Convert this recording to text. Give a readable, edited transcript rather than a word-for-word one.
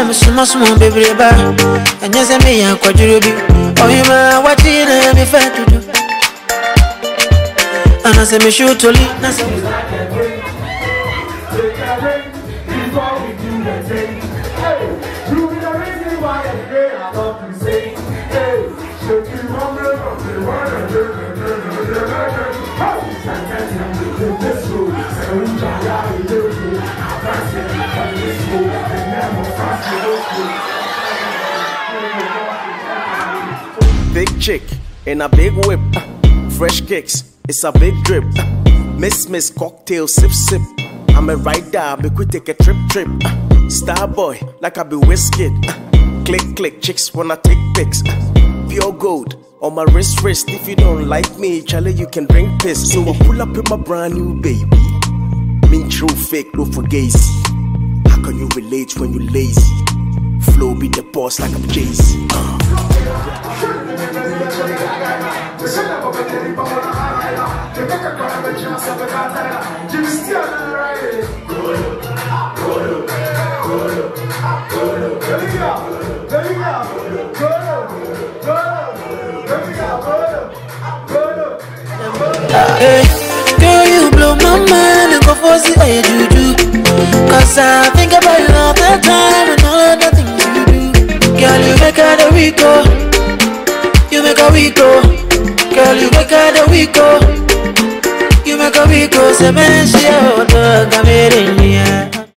na msuma sumo bebreba anyese me yakwaduru bi oyima wati na me fatudu anase me shutoli na se big chick in a big whip, fresh kicks, it's a big drip. Miss cocktail sip. I'm a rider, be quick take a trip. Star boy, like I be whisked. Click chicks wanna take pics. Pure gold on my wrist. If you don't like me, Charlie, you can drink piss. So I pull up in my brand new baby. Mean true fake, no forgets. How can you relate when you lazy? Flow be the boss like I'm Jay-Z. Girl, you blow my mind and go for the way you do. Cause I think about you all the time and all the things you do. Girl, you make her the weeko. You make her weeko. Girl, you make her the weeko. You make her weeko. Say man, she a hot dog, I'm in the air.